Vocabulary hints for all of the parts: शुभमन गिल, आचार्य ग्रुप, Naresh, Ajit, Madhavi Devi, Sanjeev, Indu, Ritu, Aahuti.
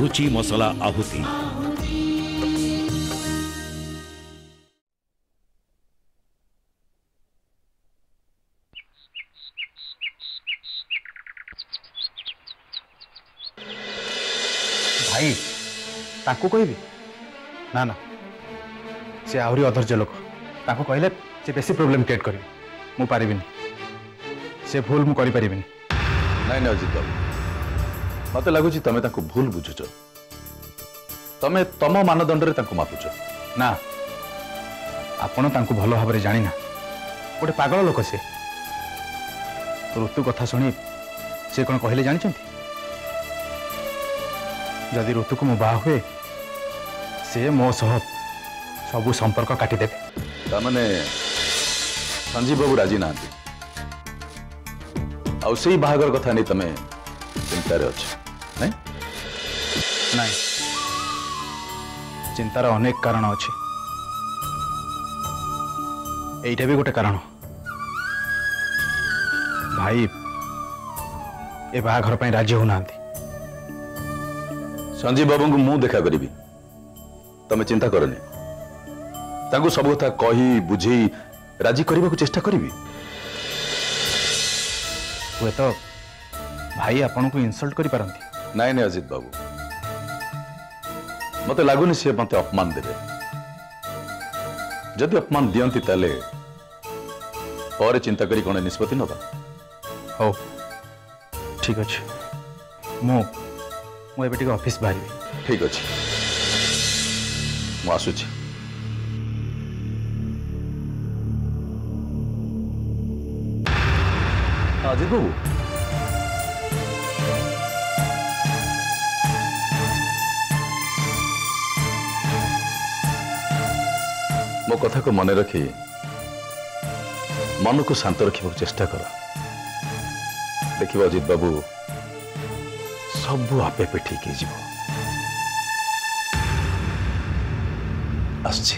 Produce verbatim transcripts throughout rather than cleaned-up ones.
रुचि मसाला आहुति। भाई ताकू कहबी ना ना से आहरी अधर्ज लोक ताकू कहले से बेसी प्रॉब्लम क्रिएट करी मु पारिबिन से भूल मु करी पारिबिन नहीं ना अजित बाबू मत लगुच तमें भूल बुझुच तमें तम मानदंड मापुच ना आपण भल भाव जाणी ना गोटे पागल लोक से ऋतु कथा शुणी से कौन कहले जानी जदि ऋतु को मुझे बाहे से मो सह सब संपर्क काटिदे ताने संजीव बाबू राजी ना आई बागर कथा नहीं तमें चिंतार अच्छे ना चिंतार अनेक कारण अच्छे यहीटा भी गोटे कारण भाई ए बाघर पर राजी हो ना संजीव बाबू को मुझे देखा करी तमें चिंता करनी सब कथा कही बुझे राजी करने को चेष्टा करी हे तो भाई आपन को इनसल्ट करी पारंती नहीं नहीं अजित बाबू मत लगुनि सी मत अपमान देवे जदि अपमान दियंती ताले और चिंता करी कौन निष्पत्ति नबा हो ठीक अच्छे मु मु एबे टिक ऑफिस बाहरी ठीक अच्छे मु आसुची। अजित बाबू मो कथा को मन रखी मन को शांत रखा चेष्टा कर देख अजित बाबू सब आपे पे ठीक आसछी।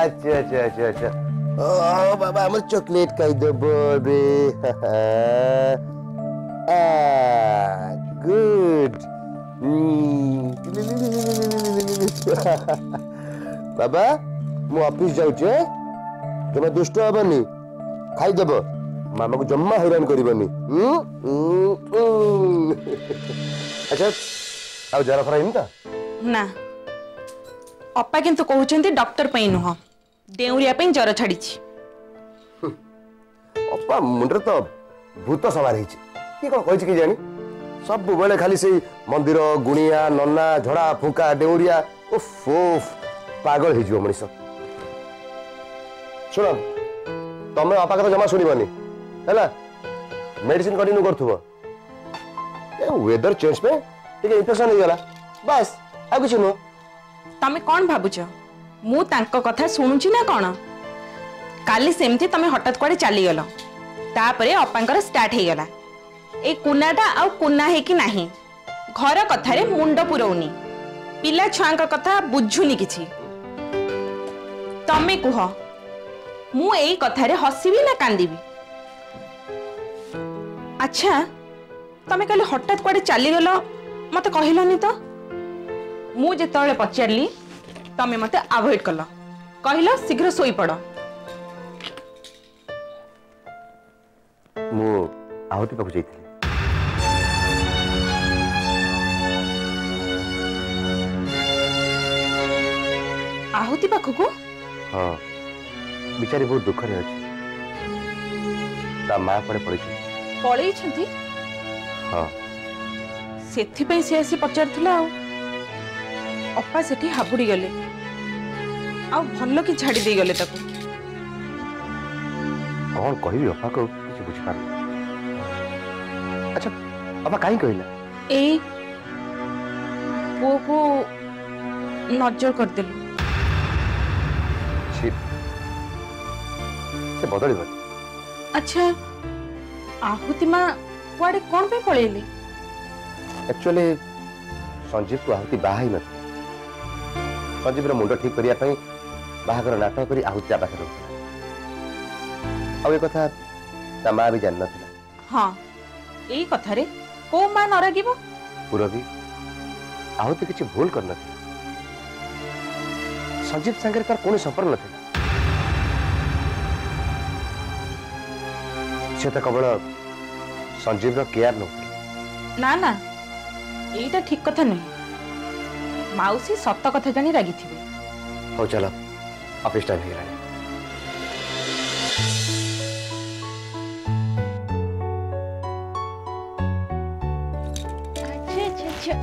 अच्छा अच्छा अच्छा अच्छा ओ बाबा हमर चॉकलेट खाई दो बे आ गुड बाबा मु ऑफिस जाऊ छे तब दुष्ट होबनी खाई देबो मामा को जम्मा हैरान करबनी। अच्छा अब जरा फरा हिनता ना अपा किंतु कहउचंती डॉक्टर पई नुह देउरिया पई जर छाड़ी छी अपा मुंडर तो भूत सवार हिची की कोन कहि कि जानी सब बेले खाली से मंदिर गुणिया नन्ना झड़ा फुंका देउरिया उफ उफ पागल हिजो मनीष सुनो तमे अपा का जमा सुनिबानी हैला मेडिसिन कंटिन्यू करथुबो ए वेदर चेंज पे ठीक इंफेक्शन हो गेला बस आ कुछ नो तमें कौन भावुच मु कथा शुणुची ना कौन काली सेमती तमें हठात कड़े चलीगल तापर अपांकर स्टार्ट हो गला ए कुनाटा आउ कुना है कि नाही घर कथारे मुंड पुरौनी पिला छुआं कथा बुझुनी किछि तमें कह मु एई कथारे हसीबी ना कांदीबी। अच्छा तमें काली हठात कड़े चलीगल मत कहलनी तो मु जेतले पचारली तमें मते अवॉइड कल कहल शीघ्र सोई पड़ मु आहुति पाखु जाइथिली आहुति पाखु को हां बिचारी बहुत दुख रे अछि ता मां पड़े पड़ी पळई छथि हां सेथि पे से आसी पचारथिला अपा सेठी हाबुड़ी गले आउ भल्लो की झाड़ी दे गले ताको कौन कहिबी अपा को किछ बुझ पार। अच्छा अपा काई कहिला ए वो को नजर कर देलु छी से बदली बात। अच्छा आहुति मां कुआडे कोन पे पळेली? एक्चुअली संजीव को आहुति बाहा ही न संजीवर मुंड ठीक करने बाहर नाटक कर आहुति पाखे रोक आ माँ भी जान ना। हाँ यही कथारे को माँ न राग पूरबी आहुति किसी भूल कर न संजीव सागर तार कौन संपर्क न से तो केवल संजीव केयर नौ ना ना यहीटा ठीक कथा नुह माउसी सत कथा जानी रागी थी। हो चलो ऑफिस टाइम हो गया। अच्छा अच्छा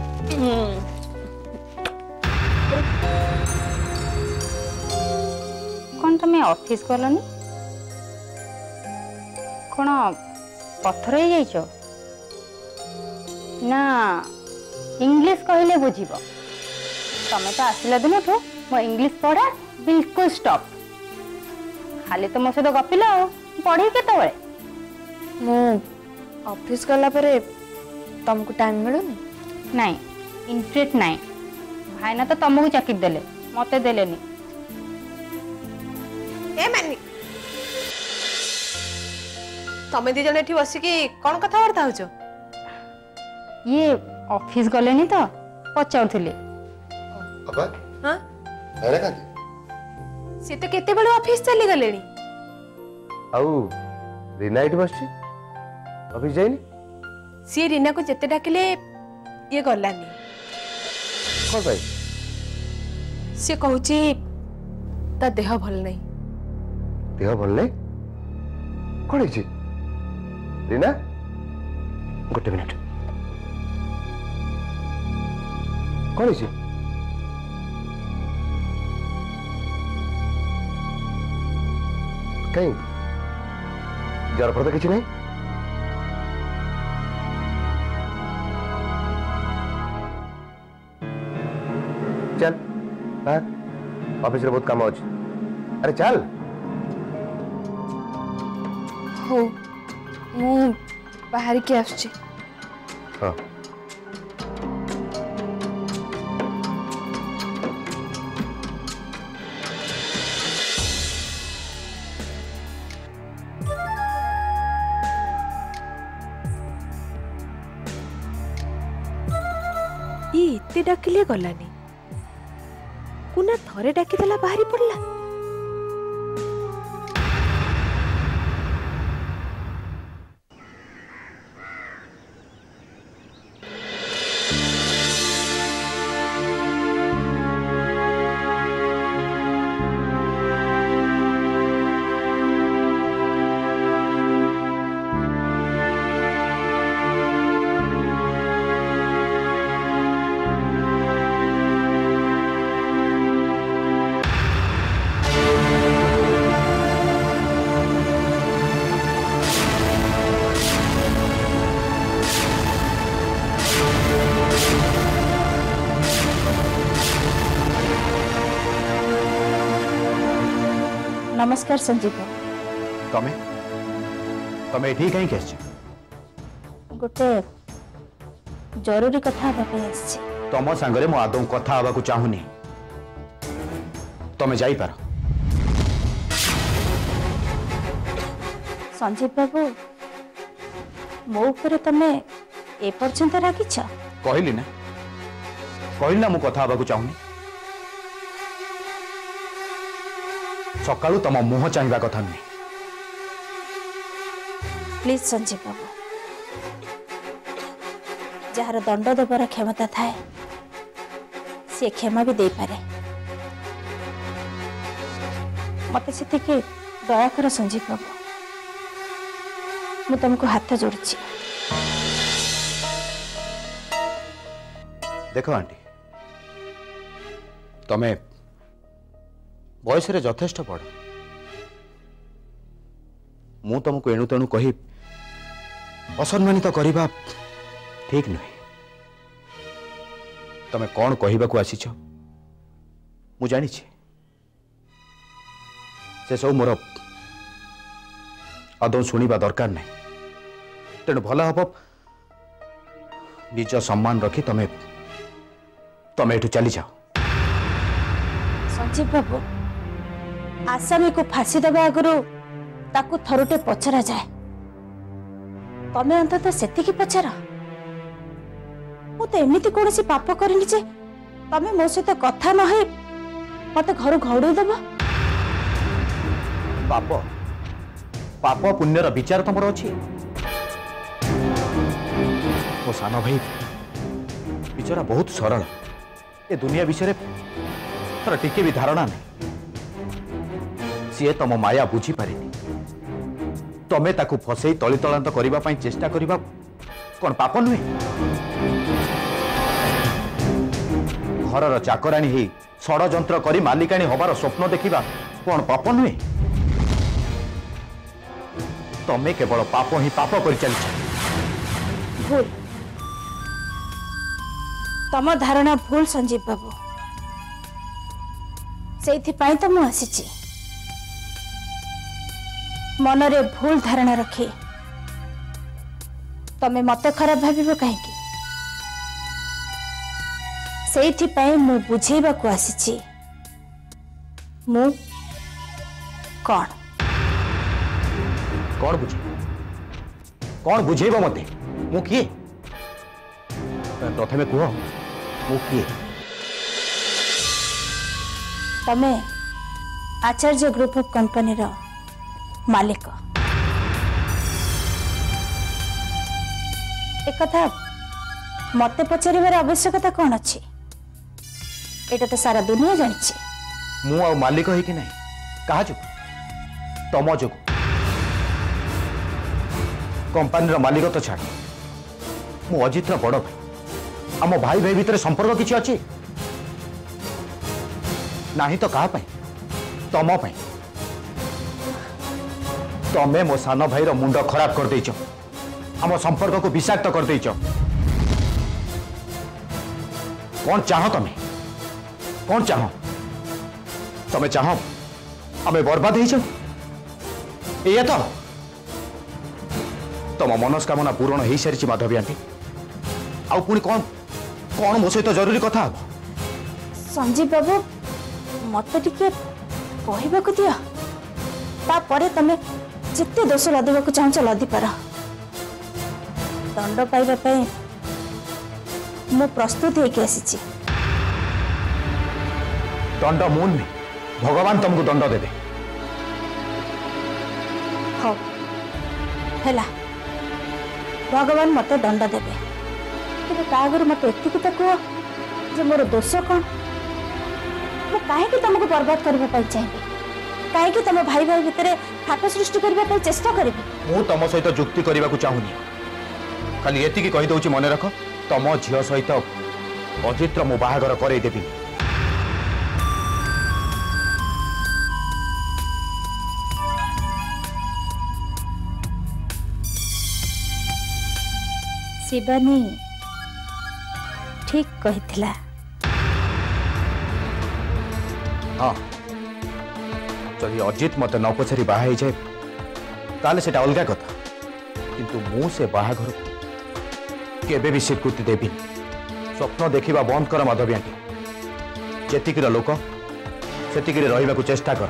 कौन तुम्हें ऑफिस गलनी कौन पथर ही जाइछ ना इंग्लिश कहले बुझीबो तमें तो आसला दिन ठू मो इंग्लिश पढ़ा बिल्कुल स्टॉप खाली तो मो सहित गपिल पढ़े केतवे मु ऑफिस गला परे तुमको टाइम मिलुनी नहीं इंटरेस्ट नहीं भाईना तो तुमको चाकरी देले मते देलेनी ए मानी तमें दी जने एठी बसी की कोन कथा वार्ता होचो ये ऑफिस गलेनी तो पचाउथिले अबा हाँ अरे का से तो केते बड़ो ऑफिस चली गलेनी आउ रीना इट बसची ऑफिस जाईनी से रीना को जते डाकिले ये गलानी को भाई से कहूची ता देह भल नहीं देह भल नहीं कोन हिची रीना गोटे मिनिट कोन हिची जरफर तो किसी नहीं चल ऑफिस रे बहुत काम हो अरे चल हो मु बाहर के आसुची। हाँ डाकिले गलानी कुना थरे डाकी देला बाहरी पड़ला नमस्कार संजीव तमें तमें ठीक कहीं कह गोटे जरूरी कथा तुम सांगे मो आदम कथा को चाहूनी तमें जाइपार। संजीव बाबू मो ऊपर तमें ए पर्यंत रागी कहली ना कहली ना मु कथा को चाहूनी सकालू तम मुह चाहिए कथा नुह प्लीज संजीव बाबू जार दंड देवर क्षमता थाए सी क्षमा भी दे पारे मत से दया कर संजीव बाबू मु तुमको हाथ जोड़ी देख आंटी तमें बयस यथेष्ट बड़ मु तुमको एणु तेणु कही असम्मानित करवा ठीक नुहे। तमें कौन कहवाक आसीच मु जानी से सब मोर आदौ शुणा दरकार ना तेणु भल हम निज सम्मान रखी तमें तमें एठू चली जाओ। संजीव बाबू आसामी को फांसी दवा आगुरी ताकू थरुटे पचरा जाए तमें अंततः सेतिकी पचरा मु तो एमती कौन पाप करनी जे तमें मो सहित कथा न हो मत घर घोड़ेदब। पाप पाप पुण्यर विचार तुम अच्छी मो सान भाई बिचारा बहुत सरल ए दुनिया विषय तर टिके भी धारणा नहीं सी तुम माया बुझी पारे तमें ताकू फसई तलितलांत करने चेष्टा करवा कौन पाप नुहे। घरर चाकराणी ही षड्यंत्र करी मालिकाणी हबार स्वप्न देखा कौन पाप नुहे। तमें केवल पाप ही पाप कर चली भूल तम धारणा भूल संजीव बाबू से तो मुझे मनरे भूल धारणा रखी तमें मत खराब भाव कहीं से मु बुझेवा को आसी मु कौन कौन बुझे कौन बुझेब मत मु किए प्रथम कह मु किए। तमें आचार्य ग्रुप ऑफ कंपनी रो मालिक एक कथा मत पचार आवश्यकता कौन अच्छी एटा तो सारा दुनिया जानी मु आ मालिक है कि नहीं कहा जो तम जो कंपनी मालिक तो छाड़ मु अजित बड़ भाई आम भाई भाई भितर संपर्क किसी अच्छी ना तो क्या तम तमें मो सान भाईर मुंड खराब कर देइछ आम संपर्क को विषाक्त कर देइछ। कौन चाहो तमें कौन चाहो तमें चाहो आम बर्बाद हो तो तम मनस्कामना पूरण हो सारी माधवी आंटी आउ पुणी कौन कौन मो सहित जरूरी कथा हम। संजीव बाबू मत टिके कहवाक दि तापर तमें जिते दोष लदीवा चाहछ लदीपार दंड पाइबा मु प्रस्तुत होगी दंड मुन में भगवान तुमको दंड देवे हाँ। भगवान मत दंड देवे कि आगे मत एत कह मोर दोष कौन मु कहीं तुमको बर्बाद करने चाहिए कहीं तुम भाई भाई भितर फाट सृष्टि करने चेष्टा करी मु तुम सहित जुक्ति करने को चाहूनी खाली एति कहीदे मन रख तम झील सहित अजित मु बाहागर करईदेवी। शिवानी ठीक कही हाँ जदि अजित मत न पचारि बाहा जाए ताले सेटा अलग कथा किंतु मु से बाहागर केबे भी स्वीकृति देवी स्वप्न देखा बंद कर माधवी आंटी जेतिक लोक सेतिक रही चेष्टा कर।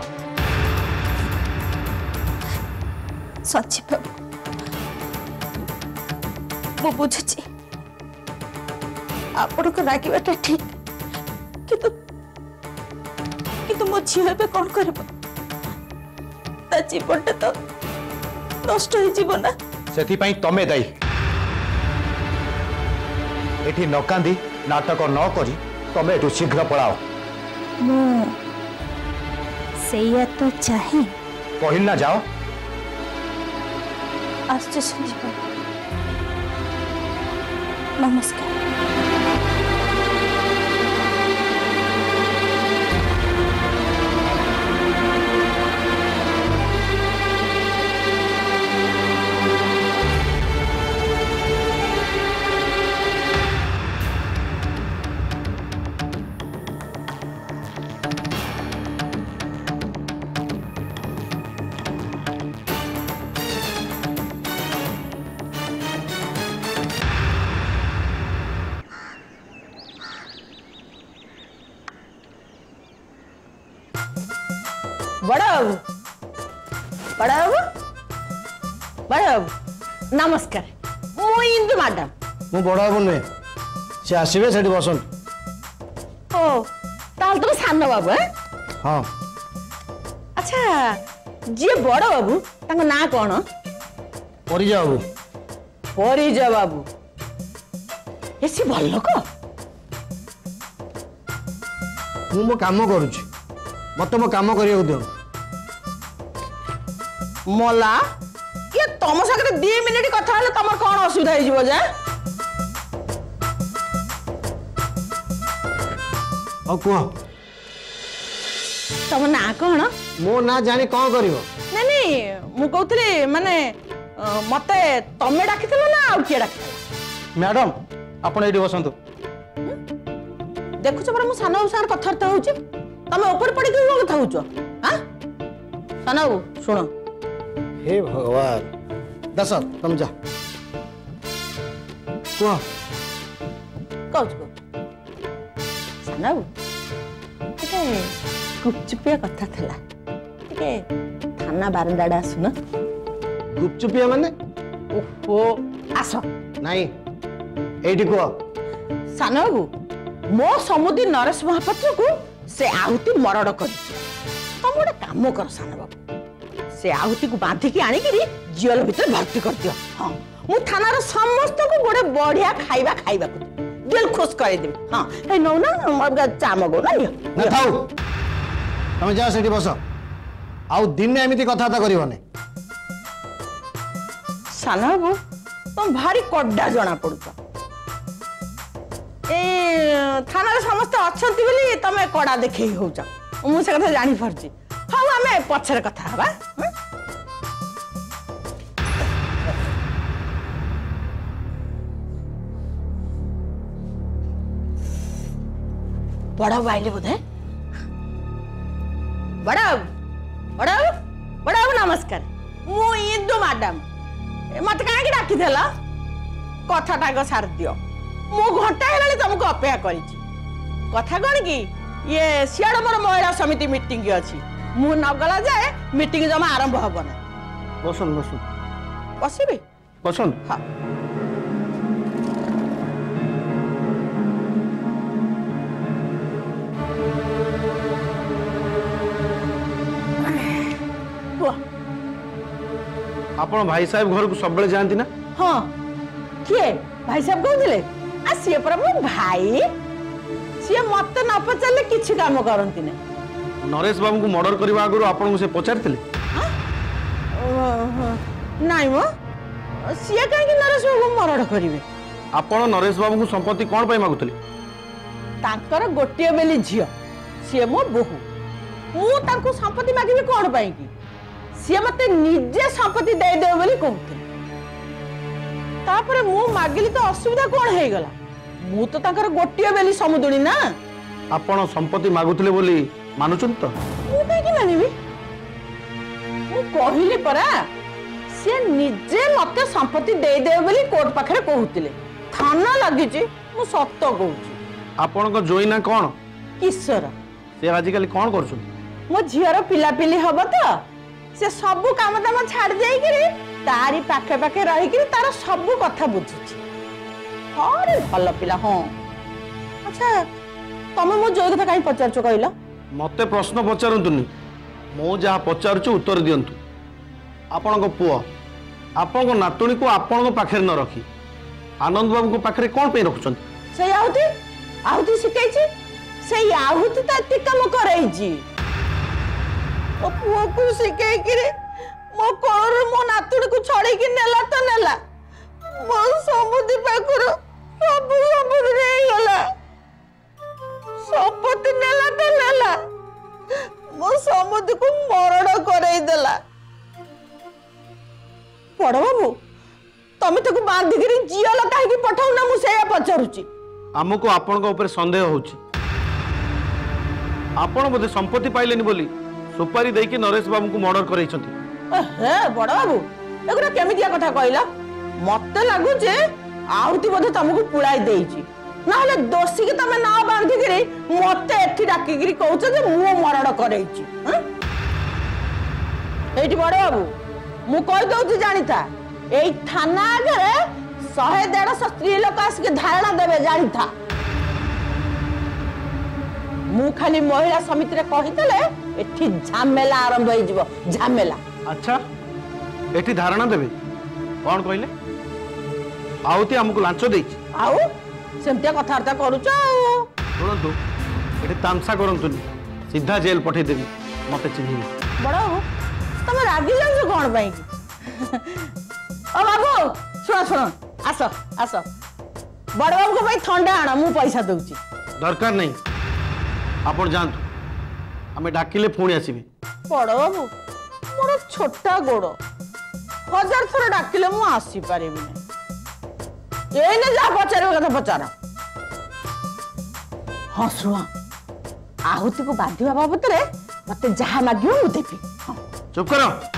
सचिव मु बुझुची आपण को रागिबाटा ठीक किंतु किंतु मो झील पे कौन करबो ता जीवनटा तो नष्ट हो जीव ना सेति पई तमे दाई एठी न कांदी नाटक न करी तमे एठू शीघ्र पळाओ। मु सेया तो चाहे कहिल ना जाओ आश्चर्य सुनिबो। नमस्कार। बड़व बड़व बड़व नमस्कार मुई इंदु मैडम मु बड़ा बन में से आसीबे सेठी बसन ओ ताल तुम सानो बाबू है हां अच्छा जे बड़ा बाबू तांग ना कोन परिजा बाबू परिजा बाबू एसी भल्लो को मु मो काम करूची मत मो काम करियो दियो मोला ये तुम सागर दो मिनिट कथा हले तमर कोन असुविधा हे जीवो जा ओ को तम ना कोन मो ना जानी कोन करियो नै नै मु कहतले माने मते तमे डाकितला ना आ के डाकितला मैडम आपण एडी बसंतु देखु छ पर मो सानो सार कथरत होउची तमे ऊपर पड़ी के कथा होउचो हां सानो सुनो हे भगवान दस तुम जा को कोच को सना ओके गुपचुपिया कथा थला ओके थाना बारंडाडा सुना गुपचुपिया माने ओहो आसो नाही एडी को सना बाबू मो समुदी नरेश महापात्र को से आहुति मरण कर तुम एक काम कर सना बाबू से आहुति को बांधी के आने के लिए जेल भीतर भर्ती कर दियो हां मु थाना रे समस्त को गोडे बढ़िया खाइबा खाइबा को दिल खुश करे दे हां हे नो ना अब चा मगो ना ना थाऊ तुम जा सेठी बसो आउ दिन ने एमिति कथा ता करिवने साला बाबू तुम भारी कड्डा जणा पड़तो ए थाना रे समस्त अछंती बोली तमे कड़ा देखै हो जा मु से कथा जानि परची हां हमें पछर कथा बा बड़ा वाइले बोधे बड़ा बड़ा बड़ा नमस्कार मु इंदु मैडम मत का के डाकी थला कथा टाको सार दियो मु घंटा हेलाले तुमको अपेक्षा करिछि कथा कोन की ये सियाड़ मोर महिला समिति मीटिंग अछि मु नगला जाए मीटिंग जमा आरंभ होबो ना बसन बसन बसिबे बसन हां आपन भाई साहब घर को सब बेले जानती ना हां के भाई साहब कहले आ से प्रभु भाई से मत न पचले किछ काम करंती ने नरेश बाबू को मर्डर करबा आगु आपन को से पचारथिले हां नाही वो से काहे कि नरेश बाबू मर्डर करिवे आपन नरेश बाबू को संपत्ति कोन पाई मागुतले तांकर गोटिए बेली झियो से मो बहु मु तांको संपत्ति मागिबे कोन पाई की से मते निजे संपत्ति दे दे बोली कहते तापर मु मागिली तो असुविधा कोन हे गला मु तो ताकर गोटिए बेली समुदुणी ना आपण संपत्ति मागुतले बोली मानुचन तो मु कहि कि मानिबी मु कहिली परा से निजे मते संपत्ति दे दे बोली कोर्ट पाखरे कहउतले थाना लागी जे मु सत्य कहउची आपण को जोइना कोन किशोर से आजकल कोन करछु मो झियर पिला पिली हबो तो से सब काम दाम छाड़ जाई करे तारी पाखे पाखे रही करे तार सब कथा बुझुची अरे भलो पिला हां अच्छा तमे मो जोय कथा काई पचार छ कहला मते प्रश्न पचारंतुनी मो जहा पचार छ उत्तर दियंतु आपन को पुओ आपन को नातुणी को आपन को पाखे न रखी आनंद बाबू को पाखे कोन पे रखछन से आहुति आहुति सिकाई छी से आहुति त तिकम करई जी ओ पुओ को सिके किरे मो कोर मो नातुड़ को छोड़ी के नेला तो नेला मो समुदी पाखरो सब सब रे गला संपत्ति नेला तो नेला मो समुदी को मरण करई देला बड़ बाबू तमे तको बांधी के जियाला काहे की पठाउ ना मु सेया पचरुची हमको आपन को ऊपर संदेह होची आपन बोले संपत्ति पाइलेनी बोली सुपारी दे कि नरेश बाबू को मर्डर करई छथि हे बड़ बाबू एगुरा केमिदिया कथा कहला मते लागु जे आहुति बध तमको पुळाई देई छी नाले दोषी के तमे ना बांधी करे मते एथि डाकी गिरी कहू जे मु मर्डर करई छी एठी बड़े बाबू मु कहि दउची जानी था एई थाना आगे सौ डेढ़ सौ स्त्री लोक आसिक धारणा देवे जानी था मु खाली महिला समिति रे कहितले एठी झमेला आरंभ होई जीवो झमेला। अच्छा एठी धारणा देबे कोन कहिले आहुति हमकु लांच देछि आउ सेमते कथार्ता करूछ बोलंतु एठी तामसा करंतुनी सीधा जेल पठे देबी मते चिन्हि बड़ा बाबू तमे रागी जाउ कोन पई ओ बाबू सुन सुन आसो आसो बड़ा बाबू को भाई ठंडा आना मु पैसा दउछि दरकार नहीं आपण जानतु हमें डाकिले फोन आसीबे बड़ा बाबू मोर छोटा गोड़ो हजार थोड़ा डाकिले मु आसी पारेबी ए ने जा पचारे कथा पचारा हां सुवा आहुति को बाधिवा बाबत रे मते जहा मागियो मु देबी चुप करो।